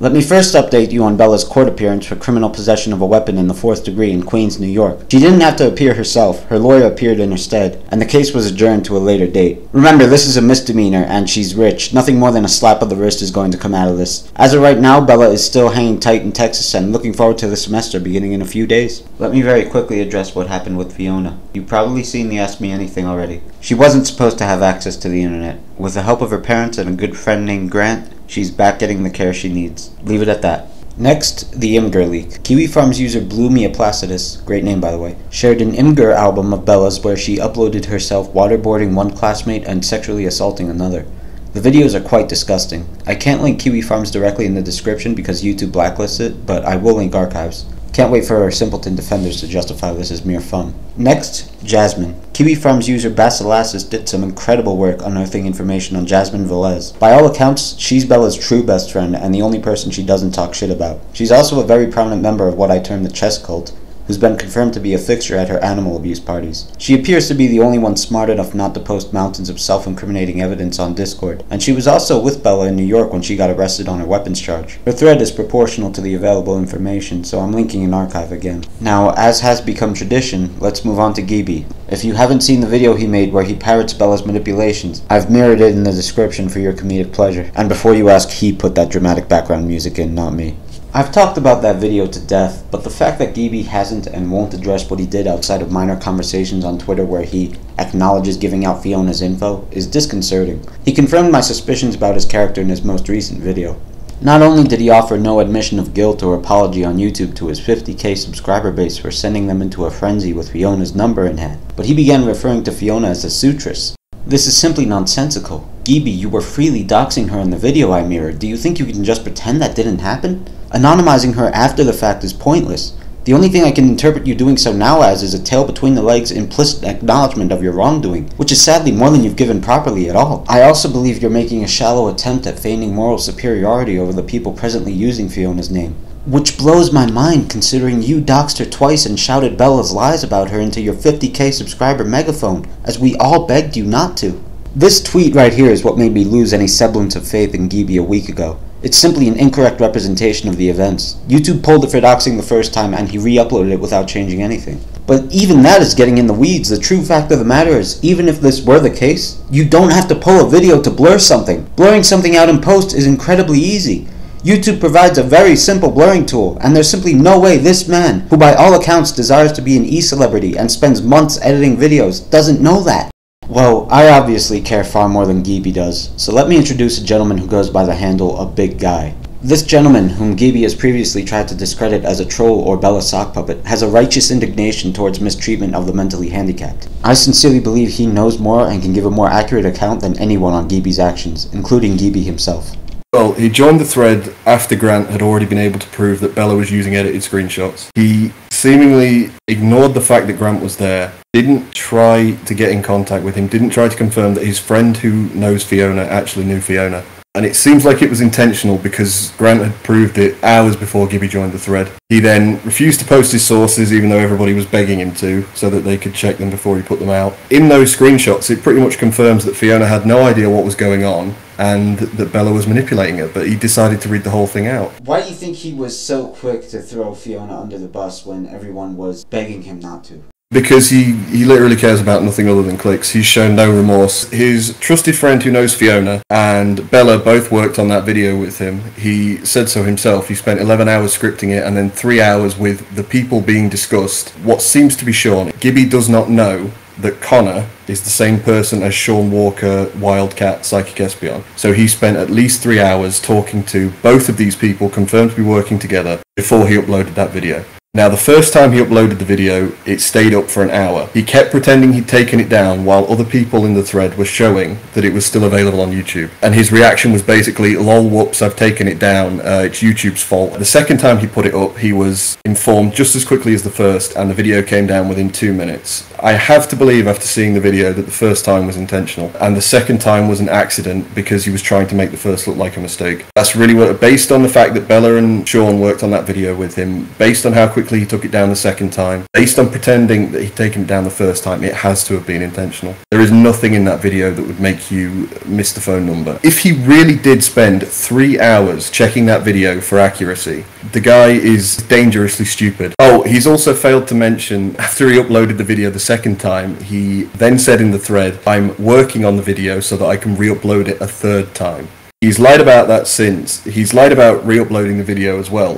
Let me first update you on Bella's court appearance for criminal possession of a weapon in the 4th degree in Queens, New York. She didn't have to appear herself, her lawyer appeared in her stead, and the case was adjourned to a later date. Remember, this is a misdemeanor, and she's rich. Nothing more than a slap of the wrist is going to come out of this. As of right now, Bella is still hanging tight in Texas and looking forward to the semester beginning in a few days. Let me very quickly address what happened with Fiona. You've probably seen the Ask Me Anything already. She wasn't supposed to have access to the internet. With the help of her parents and a good friend named Grant, she's back getting the care she needs. Leave it at that. Next, the Imgur leak. Kiwi Farms user Blumia Placidus, great name by the way, shared an Imgur album of Bella's where she uploaded herself waterboarding one classmate and sexually assaulting another. The videos are quite disgusting. I can't link Kiwi Farms directly in the description because YouTube blacklists it, but I will link archives. Can't wait for her simpleton defenders to justify this as mere fun. Next, Jasmine. Kiwi Farms user Basilassis did some incredible work unearthing information on Jasmine Velez. By all accounts, she's Bella's true best friend and the only person she doesn't talk shit about. She's also a very prominent member of what I term the chess cult, who's been confirmed to be a fixture at her animal abuse parties. She appears to be the only one smart enough not to post mountains of self-incriminating evidence on Discord, and she was also with Bella in New York when she got arrested on her weapons charge. Her thread is proportional to the available information, so I'm linking an archive again. Now, as has become tradition, let's move on to Gibi. If you haven't seen the video he made where he parrots Bella's manipulations, I've mirrored it in the description for your comedic pleasure. And before you ask, he put that dramatic background music in, not me. I've talked about that video to death, but the fact that Gibi hasn't and won't address what he did outside of minor conversations on Twitter where he acknowledges giving out Fiona's info is disconcerting. He confirmed my suspicions about his character in his most recent video. Not only did he offer no admission of guilt or apology on YouTube to his 50K subscriber base for sending them into a frenzy with Fiona's number in hand, but he began referring to Fiona as a sutress. This is simply nonsensical. Gibi, you were freely doxing her in the video I mirrored. Do you think you can just pretend that didn't happen? Anonymizing her after the fact is pointless. The only thing I can interpret you doing so now as is a tail between the legs implicit acknowledgement of your wrongdoing, which is sadly more than you've given properly at all. I also believe you're making a shallow attempt at feigning moral superiority over the people presently using Fiona's name, which blows my mind considering you doxed her twice and shouted Bella's lies about her into your 50K subscriber megaphone, as we all begged you not to. This tweet right here is what made me lose any semblance of faith in Gibi a week ago. It's simply an incorrect representation of the events. YouTube pulled it for doxing the first time and he re-uploaded it without changing anything. But even that is getting in the weeds. The true fact of the matter is, even if this were the case, you don't have to pull a video to blur something. Blurring something out in post is incredibly easy. YouTube provides a very simple blurring tool, and there's simply no way this man, who by all accounts desires to be an e-celebrity and spends months editing videos, doesn't know that. Well, I obviously care far more than Gibi does, so let me introduce a gentleman who goes by the handle A Big Guy. This gentleman, whom Gibi has previously tried to discredit as a troll or Bella sock puppet, has a righteous indignation towards mistreatment of the mentally handicapped. I sincerely believe he knows more and can give a more accurate account than anyone on Gibi's actions, including Gibi himself. Well, he joined the thread after Grant had already been able to prove that Bella was using edited screenshots. He seemingly ignored the fact that Grant was there, didn't try to get in contact with him, didn't try to confirm that his friend who knows Fiona actually knew Fiona. And it seems like it was intentional because Grant had proved it hours before Gibi joined the thread. He then refused to post his sources even though everybody was begging him to, so that they could check them before he put them out. In those screenshots, it pretty much confirms that Fiona had no idea what was going on and that Bella was manipulating her, but he decided to read the whole thing out. Why do you think he was so quick to throw Fiona under the bus when everyone was begging him not to? Because he literally cares about nothing other than clicks. He's shown no remorse. His trusted friend who knows Fiona and Bella both worked on that video with him. He said so himself. He spent 11 hours scripting it and then 3 hours with the people being discussed. What seems to be Sean. Gibi does not know that Connor is the same person as Sean Walker, Wildcat, Psychic Espeon. So he spent at least 3 hours talking to both of these people, confirmed to be working together, before he uploaded that video. Now, the first time he uploaded the video, it stayed up for an hour. He kept pretending he'd taken it down while other people in the thread were showing that it was still available on YouTube. And his reaction was basically, lol, whoops, I've taken it down, it's YouTube's fault. The second time he put it up, he was informed just as quickly as the first, and the video came down within 2 minutes. I have to believe after seeing the video that the first time was intentional, and the second time was an accident because he was trying to make the first look like a mistake. That's really what, based on the fact that Bella and Sean worked on that video with him, based on how quickly he took it down the second time. Based on pretending that he'd taken it down the first time, it has to have been intentional. There is nothing in that video that would make you miss the phone number. If he really did spend 3 hours checking that video for accuracy, the guy is dangerously stupid. Oh, he's also failed to mention, after he uploaded the video the second time, he then said in the thread, "I'm working on the video so that I can re-upload it a third time." He's lied about that since. He's lied about re-uploading the video as well.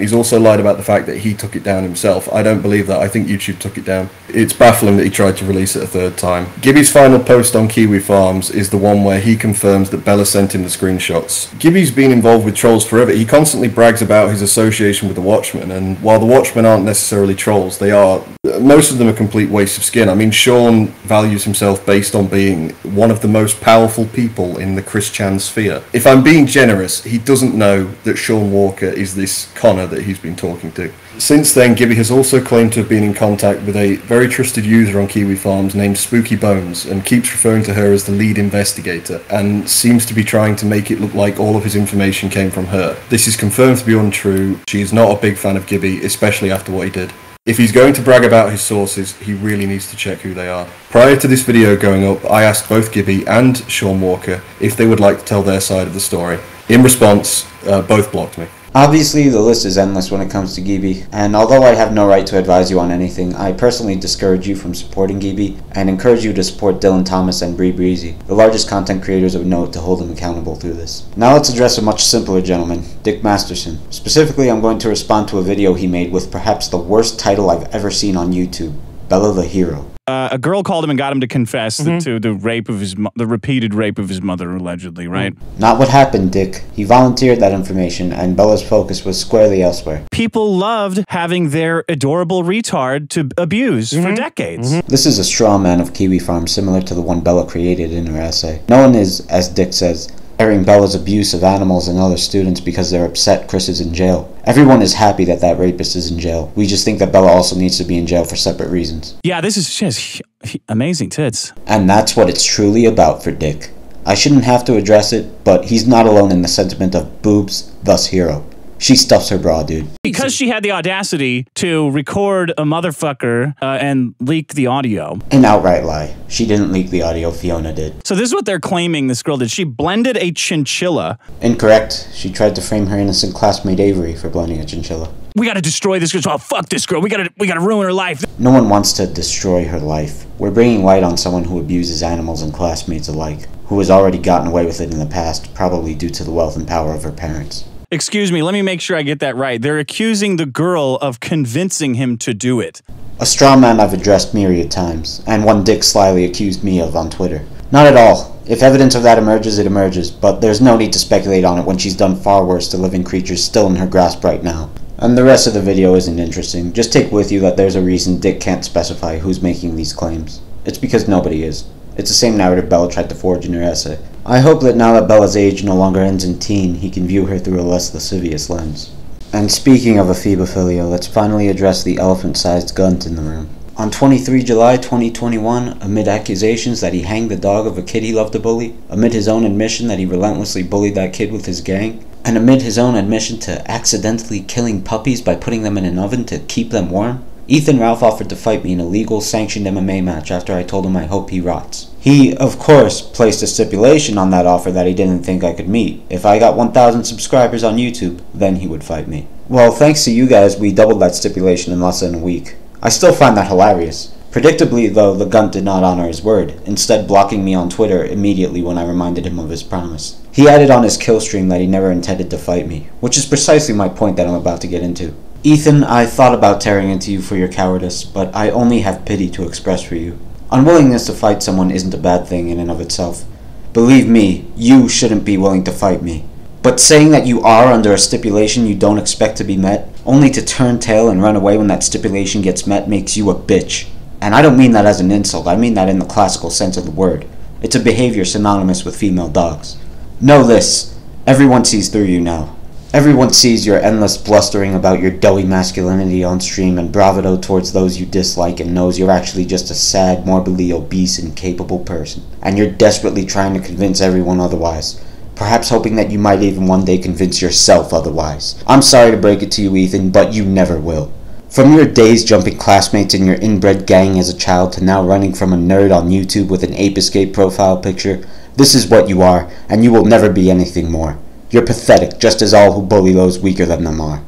He's also lied about the fact that he took it down himself. I don't believe that. I think YouTube took it down. It's baffling that he tried to release it a third time. Gibby's final post on Kiwi Farms is the one where he confirms that Bella sent him the screenshots. Gibby's been involved with trolls forever. He constantly brags about his association with the Watchmen, and while the Watchmen aren't necessarily trolls, they are... most of them a complete waste of skin. I mean, Sean values himself based on being one of the most powerful people in the Chris-Chan sphere. If I'm being generous, he doesn't know that Sean Walker is this Connor that he's been talking to. Since then, Gibi has also claimed to have been in contact with a very trusted user on Kiwi Farms named Spooky Bones, and keeps referring to her as the lead investigator, and seems to be trying to make it look like all of his information came from her. This is confirmed to be untrue. She is not a big fan of Gibi, especially after what he did. If he's going to brag about his sources, he really needs to check who they are. Prior to this video going up, I asked both Gibi and Sean Walker if they would like to tell their side of the story. In response, both blocked me. Obviously, the list is endless when it comes to Gibi, and although I have no right to advise you on anything, I personally discourage you from supporting Gibi, and encourage you to support Dylan Thomas and BriBreezy, the largest content creators of note, to hold them accountable through this. Now let's address a much simpler gentleman, Dick Masterson. Specifically, I'm going to respond to a video he made with perhaps the worst title I've ever seen on YouTube, Bella the Hero. A girl called him and got him to confess to the repeated rape of his mother, allegedly, right? Not what happened, Dick. He volunteered that information, and Bella's focus was squarely elsewhere. People loved having their adorable retard to abuse for decades. This is a straw man of Kiwi Farm, similar to the one Bella created in her essay. No one is, as Dick says, airing Bella's abuse of animals and other students because they're upset Chris is in jail. Everyone is happy that that rapist is in jail. We just think that Bella also needs to be in jail for separate reasons. Yeah, this is just amazing tits. And that's what it's truly about for Dick. I shouldn't have to address it, but he's not alone in the sentiment of boobs, thus hero. She stuffs her bra, dude. Because she had the audacity to record a motherfucker and leak the audio. An outright lie. She didn't leak the audio, Fiona did. So this is what they're claiming this girl did. She blended a chinchilla. Incorrect. She tried to frame her innocent classmate Avery for blending a chinchilla. We gotta destroy this girl. Oh, fuck this girl. We gotta ruin her life. No one wants to destroy her life. We're bringing light on someone who abuses animals and classmates alike, who has already gotten away with it in the past, probably due to the wealth and power of her parents. Excuse me, let me make sure I get that right. They're accusing the girl of convincing him to do it. A straw man I've addressed myriad times, and one Dick slyly accused me of on Twitter. Not at all. If evidence of that emerges, it emerges, but there's no need to speculate on it when she's done far worse to living creatures still in her grasp right now. And the rest of the video isn't interesting. Just take with you that there's a reason Dick can't specify who's making these claims. It's because nobody is. It's the same narrative Bella tried to forge in her essay. I hope that now that Bella's age no longer ends in teen, he can view her through a less lascivious lens. And speaking of aphebophilia, let's finally address the elephant-sized Gunt in the room. On 23 July 2021, amid accusations that he hanged the dog of a kid he loved to bully, amid his own admission that he relentlessly bullied that kid with his gang, and amid his own admission to accidentally killing puppies by putting them in an oven to keep them warm, Ethan Ralph offered to fight me in a legal sanctioned MMA match after I told him I hope he rots. He, of course, placed a stipulation on that offer that he didn't think I could meet. If I got 1,000 subscribers on YouTube, then he would fight me. Well, thanks to you guys, we doubled that stipulation in less than a week. I still find that hilarious. Predictably, though, the Gunt did not honor his word, instead blocking me on Twitter immediately when I reminded him of his promise. He added on his kill stream that he never intended to fight me, which is precisely my point that I'm about to get into. Ethan, I thought about tearing into you for your cowardice, but I only have pity to express for you. Unwillingness to fight someone isn't a bad thing in and of itself. Believe me, you shouldn't be willing to fight me. But saying that you are under a stipulation you don't expect to be met, only to turn tail and run away when that stipulation gets met, makes you a bitch. And I don't mean that as an insult, I mean that in the classical sense of the word. It's a behavior synonymous with female dogs. Know this, everyone sees through you now. Everyone sees your endless blustering about your doughy masculinity on stream and bravado towards those you dislike, and knows you're actually just a sad, morbidly obese, incapable person. And you're desperately trying to convince everyone otherwise, perhaps hoping that you might even one day convince yourself otherwise. I'm sorry to break it to you, Ethan, but you never will. From your days jumping classmates in your inbred gang as a child to now running from a nerd on YouTube with an Ape Escape profile picture, this is what you are, and you will never be anything more. You're pathetic, just as all who bully those weaker than them are.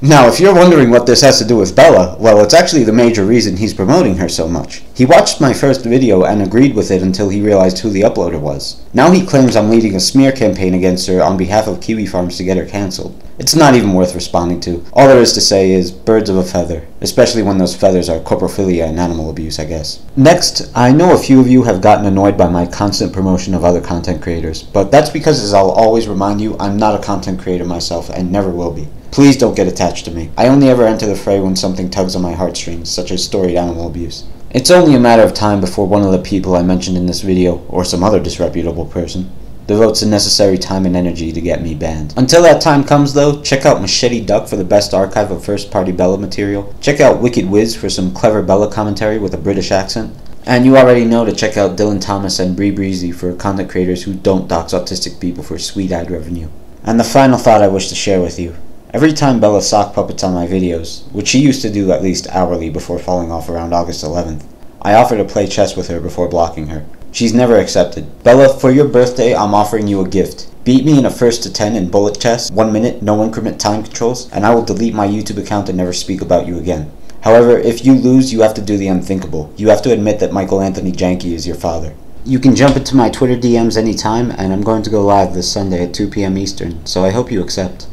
Now, if you're wondering what this has to do with Bella, well, it's actually the major reason he's promoting her so much. He watched my first video and agreed with it until he realized who the uploader was. Now he claims I'm leading a smear campaign against her on behalf of Kiwi Farms to get her cancelled. It's not even worth responding to. All there is to say is birds of a feather, especially when those feathers are corporophilia and animal abuse, I guess. Next, I know a few of you have gotten annoyed by my constant promotion of other content creators, but that's because, as I'll always remind you, I'm not a content creator myself and never will be. Please don't get attached to me. I only ever enter the fray when something tugs on my heartstrings, such as storied animal abuse. It's only a matter of time before one of the people I mentioned in this video, or some other disreputable person, devotes the necessary time and energy to get me banned. Until that time comes though, check out Machete Duck for the best archive of first party Bella material, check out Wicked Wiz for some clever Bella commentary with a British accent, and you already know to check out Dylan Thomas and BriBreezy for content creators who don't dox autistic people for sweet-eyed revenue. And the final thought I wish to share with you. Every time Bella sock puppets on my videos, which she used to do at least hourly before falling off around August 11th, I offer to play chess with her before blocking her. She's never accepted. Bella, for your birthday, I'm offering you a gift. Beat me in a first to 10 in bullet chess, 1 minute, no increment time controls, and I will delete my YouTube account and never speak about you again. However, if you lose, you have to do the unthinkable. You have to admit that Michael Anthony Janke is your father. You can jump into my Twitter DMs anytime, and I'm going to go live this Sunday at 2 p.m. Eastern, so I hope you accept.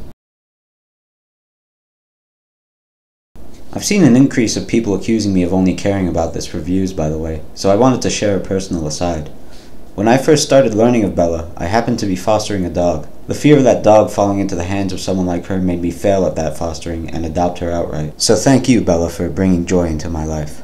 I've seen an increase of people accusing me of only caring about this for views, by the way, so I wanted to share a personal aside. When I first started learning of Bella, I happened to be fostering a dog. The fear of that dog falling into the hands of someone like her made me fail at that fostering and adopt her outright. So thank you, Bella, for bringing joy into my life.